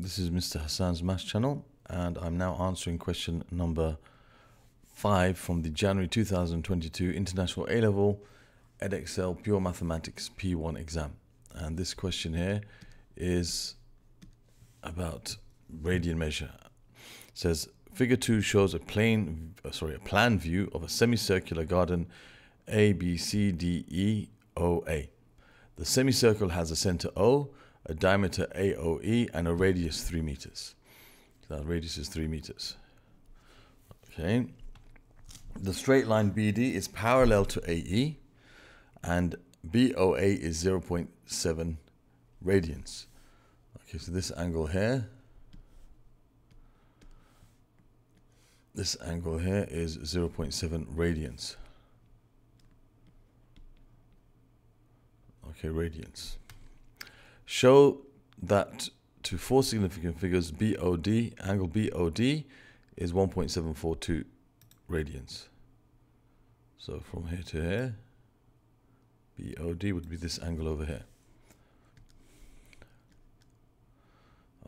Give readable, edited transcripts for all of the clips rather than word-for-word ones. This is Mr Hassaan's Maths Channel, and I'm now answering question number 5 from the January 2022 International A-Level Edexcel Pure Mathematics P1 exam. And this question here is about radian measure. It says figure 2 shows a plan view of a semicircular garden A, B, C, D, E, O, A. The semicircle has a center O, a diameter AOE, and a radius 3 meters. So that radius is 3 meters. Okay. The straight line BD is parallel to AE, and BOA is 0.7 radians. Okay, so this angle here is 0.7 radians. Okay, radians. Show that to 4 significant figures, BOD, angle BOD is 1.742 radians. So from here to here, BOD would be this angle over here.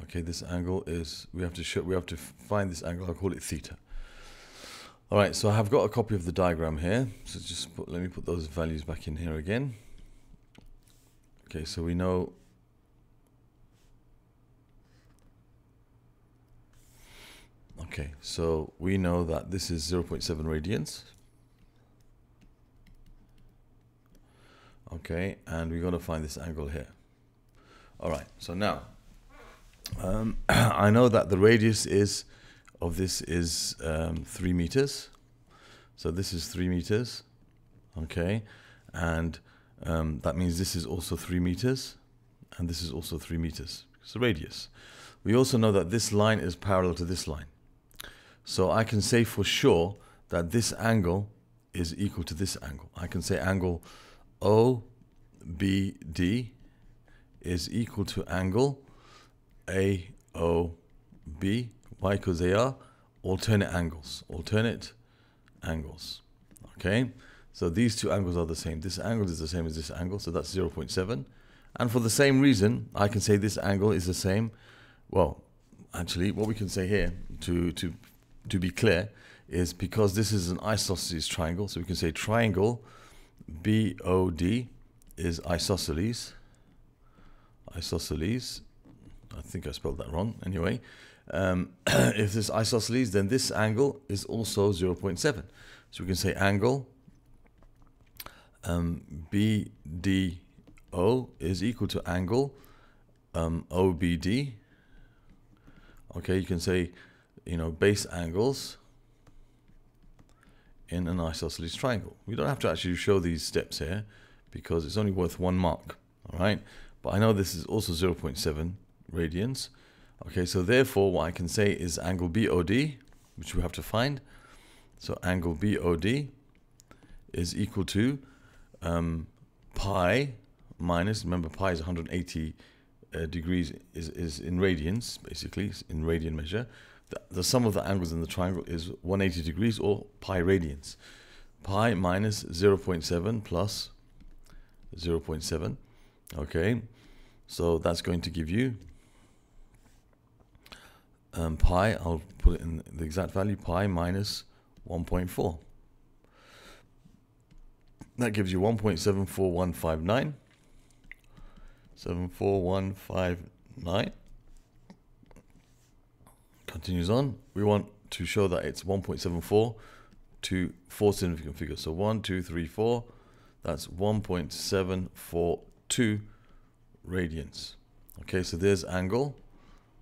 Okay, this angle is, we have to find this angle. I'll call it theta. All right, so I have got a copy of the diagram here. So just let me put those values back in here again. Okay, so we know that this is 0.7 radians. Okay, and we're going to find this angle here. All right, so now I know that the radius is of this is 3 meters. So this is 3 meters. Okay, and that means this is also 3 meters, and this is also 3 meters. It's the radius. We also know that this line is parallel to this line. So I can say for sure that this angle is equal to this angle. I can say angle OBD is equal to angle AOB. Why? Because they are alternate angles. Alternate angles. Okay? So these two angles are the same. This angle is the same as this angle, so that's 0.7. And for the same reason, I can say this angle is the same. Well, actually, what we can say here, to be clear, is because this is an isosceles triangle, so we can say triangle BOD is isosceles. Isosceles. I think I spelled that wrong. Anyway, if this is isosceles, then this angle is also 0.7. So we can say angle BDO is equal to angle OBD. Okay, you can say, you know, base angles in an isosceles triangle. We don't have to actually show these steps here because it's only worth 1 mark. All right, but I know this is also 0.7 radians. Okay, so therefore what I can say is angle BOD, which we have to find. So angle BOD is equal to pi minus, remember pi is 180 degrees, is in radians, basically, it's in radian measure. The sum of the angles in the triangle is 180 degrees or pi radians. Pi minus 0.7 plus 0.7. Okay, so that's going to give you pi, I'll put it in the exact value, pi minus 1.4. That gives you 1.74159. 74159. Continues on. We want to show that it's 1.74 to 4 significant figures. So 1, 2, 3, 4. That's 1.742 radians. Okay, so there's angle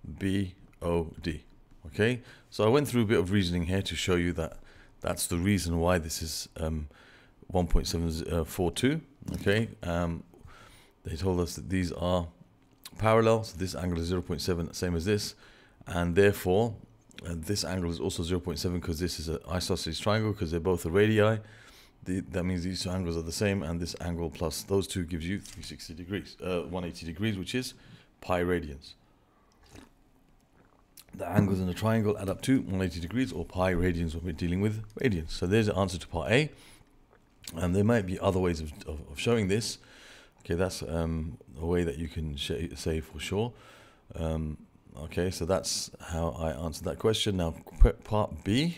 BOD. Okay, so I went through a bit of reasoning here to show you that that's the reason why this is 1.742. Okay, they told us that these are parallel, so this angle is 0.7, same as this, and therefore this angle is also 0.7 because this is an isosceles triangle, because they're both a radii. That means these two angles are the same, and this angle plus those two gives you 180 degrees, which is pi radians. The angles in a triangle add up to 180 degrees or pi radians when we're dealing with radians. So there's the answer to part A, and there might be other ways of showing this. Okay, that's a way that you can say for sure. Okay, so that's how I answered that question. Now, part B.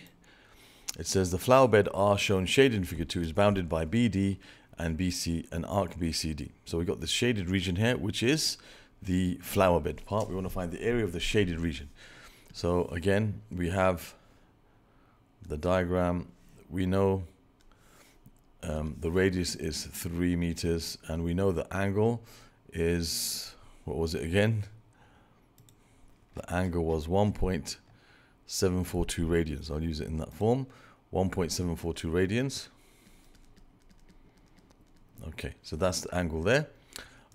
It says the flower bed R shown shaded in figure 2 is bounded by BD and BC and arc BCD. So we got the shaded region here, which is the flower bed part. We want to find the area of the shaded region. So again, we have the diagram. We know the radius is 3 meters, and we know the angle is, what was it again? The angle was 1.742 radians. I'll use it in that form. 1.742 radians. Okay, so that's the angle there.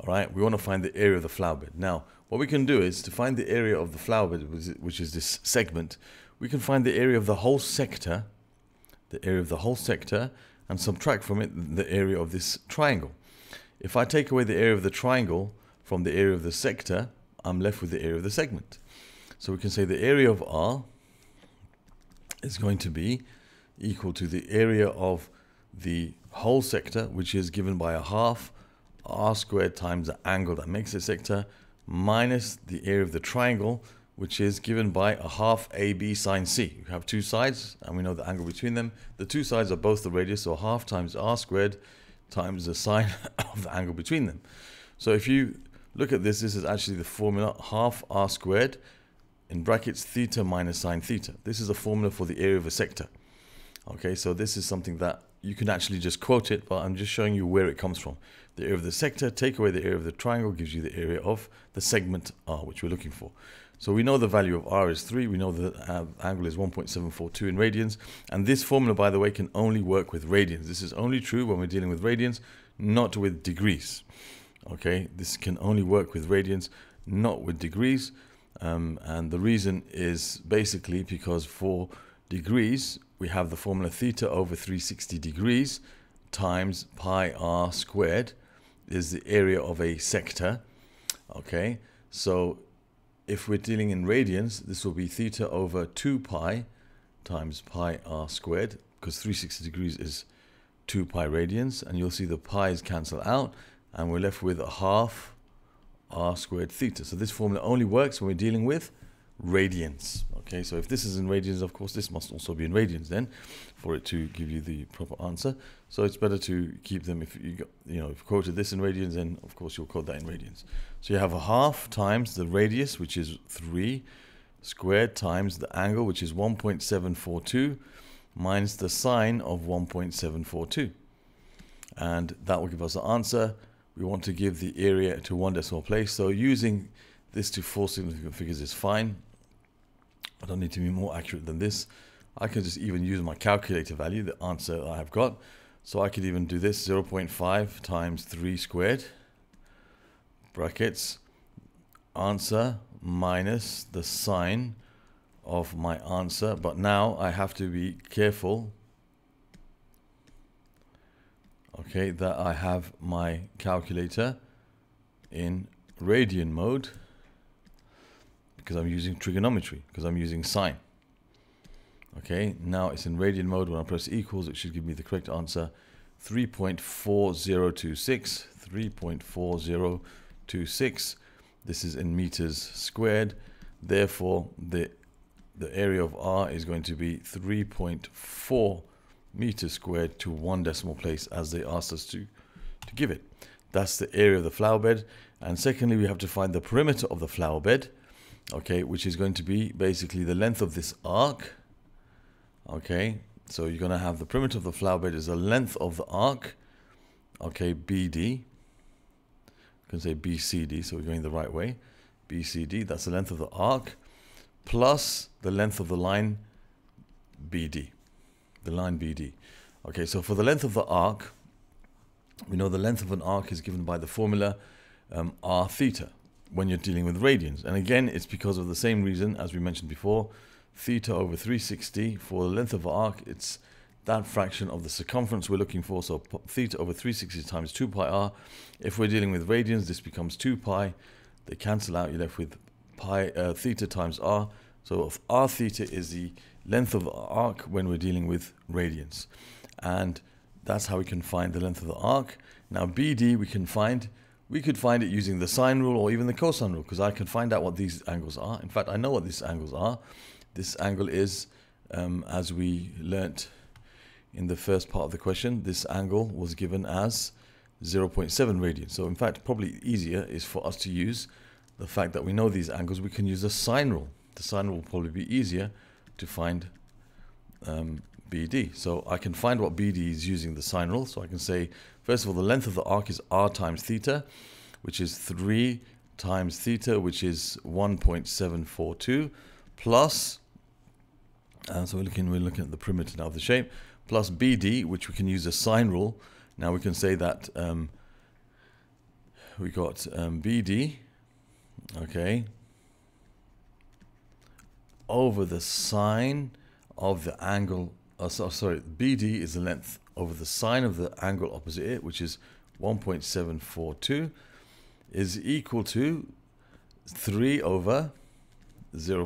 All right, we want to find the area of the flower bed. Now, what we can do is to find the area of the flower bed, which is this segment, we can find the area of the whole sector, and subtract from it the area of this triangle. If I take away the area of the triangle from the area of the sector, I'm left with the area of the segment. So we can say the area of R is going to be equal to the area of the whole sector, which is given by a half R squared times the angle that makes the sector, minus the area of the triangle, which is given by a half AB sine C. You have two sides, and we know the angle between them. The two sides are both the radius, so half times R squared times the sine of the angle between them. So if you look at this, this is actually the formula half R squared in brackets theta minus sine theta. This is a formula for the area of a sector. Okay, so this is something that you can actually just quote it, but I'm just showing you where it comes from. The area of the sector, take away the area of the triangle, gives you the area of the segment R, which we're looking for. So we know the value of R is 3. We know the angle is 1.742 in radians. And this formula, by the way, can only work with radians. This is only true when we're dealing with radians, not with degrees. Okay, this can only work with radians, not with degrees. And the reason is basically because for degrees, we have the formula theta over 360 degrees times pi R squared is the area of a sector. Okay, so if we're dealing in radians, this will be theta over 2 pi times pi R squared, because 360 degrees is 2 pi radians, and you'll see the pi's cancel out, and we're left with a half R squared theta. So this formula only works when we're dealing with radians. Okay, so if this is in radians, of course, this must also be in radians then, for it to give you the proper answer. So it's better to keep them, if you've quoted this in radians, then of course you'll quote that in radians. So you have a half times the radius, which is 3 squared, times the angle, which is 1.742, minus the sine of 1.742, and that will give us the answer. We want to give the area to one decimal place, so using this to four significant figures is fine. I don't need to be more accurate than this. I can just even use my calculator value, the answer I have got. So I could even do this, 0.5 times 3 squared, brackets, answer minus the sine of my answer. But now I have to be careful, okay, that I have my calculator in radian mode, because I'm using trigonometry, because I'm using sine. Okay, now it's in radian mode. When I press equals, it should give me the correct answer, 3.4026, 3.4026. This is in meters squared. Therefore, the area of R is going to be 3.4 meters squared to one decimal place, as they asked us to give it. That's the area of the flower bed. And secondly, we have to find the perimeter of the flower bed, okay, which is going to be basically the length of this arc. Okay, so you're going to have the perimeter of the flower bed is the length of the arc, okay, BD. You can say BCD, so we're going the right way. BCD, that's the length of the arc, plus the length of the line BD. The line BD. Okay, so for the length of the arc, we know the length of an arc is given by the formula R theta when you're dealing with radians. And again, it's because of the same reason as we mentioned before. Theta over 360 for the length of an arc, it's that fraction of the circumference we're looking for. So theta over 360 times 2 pi r. If we're dealing with radians, this becomes 2 pi. They cancel out. You're left with pi theta times r. So if r theta is the length of the arc when we're dealing with radians, and that's how we can find the length of the arc. Now BD we can find We could find it using the sine rule or even the cosine rule, because I can find out what these angles are. In fact, I know what these angles are. This angle is, as we learnt in the first part of the question, this angle was given as 0.7 radians. So in fact, probably easier is for us to use the fact that we know these angles. We can use the sine rule. The sine rule will probably be easier to find BD. So I can find what BD is using the sine rule. So I can say, first of all, the length of the arc is r times theta, which is 3 times theta, which is 1.742, plus, and so we're looking at the perimeter now of the shape, plus BD, which we can use the sine rule. Now we can say that we got BD, okay, over the sine of the angle, BD is the length over the sine of the angle opposite it, which is 1.742, is equal to 3 over sine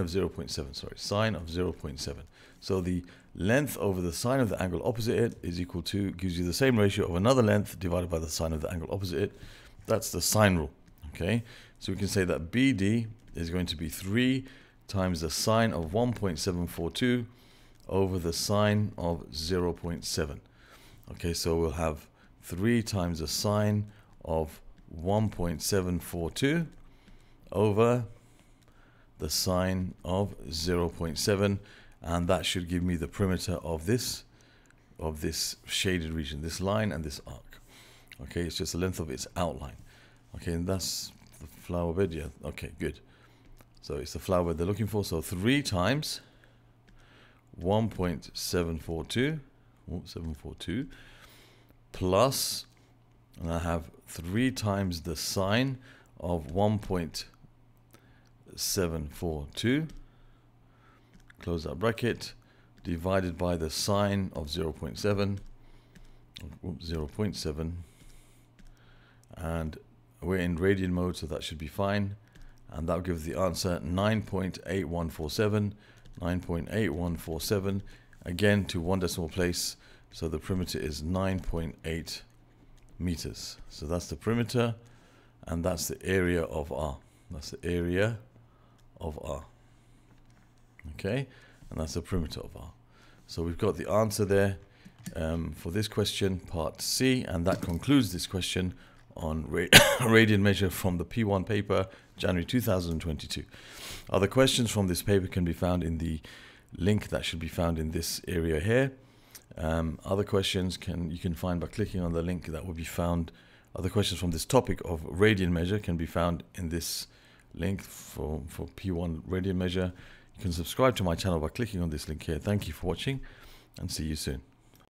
of 0.7. So the length over the sine of the angle opposite it is equal to, gives you the same ratio of another length divided by the sine of the angle opposite it. That's the sine rule. Okay, so we can say that BD is going to be 3 times the sine of 1.742 over the sine of 0.7. Okay, so we'll have 3 times the sine of 1.742 over the sine of 0.7, and that should give me the perimeter of this shaded region, this line and this arc. Okay, it's just the length of its outline. Okay, and that's the flower bed, yeah. Okay, good. So it's the flower bed they're looking for. So 3 times 1.742 plus, and I have 3 times the sine of 1.742, close that bracket, divided by the sine of 0.7, and we're in radian mode, so that should be fine, and that'll give the answer 9.8147, again to one decimal place, so the perimeter is 9.8 meters. So that's the perimeter, and that's the area of R. That's the area of R. Okay, and that's the perimeter of R. So we've got the answer there for this question, part C, and that concludes this question on radian measure from the P1 paper, January 2022. Other questions from this paper can be found in the link that should be found in this area here. Other questions you can find by clicking on the link that will be found. Other questions from this topic of radian measure can be found in this link for P1 radian measure. You can subscribe to my channel by clicking on this link here. Thank you for watching, and see you soon.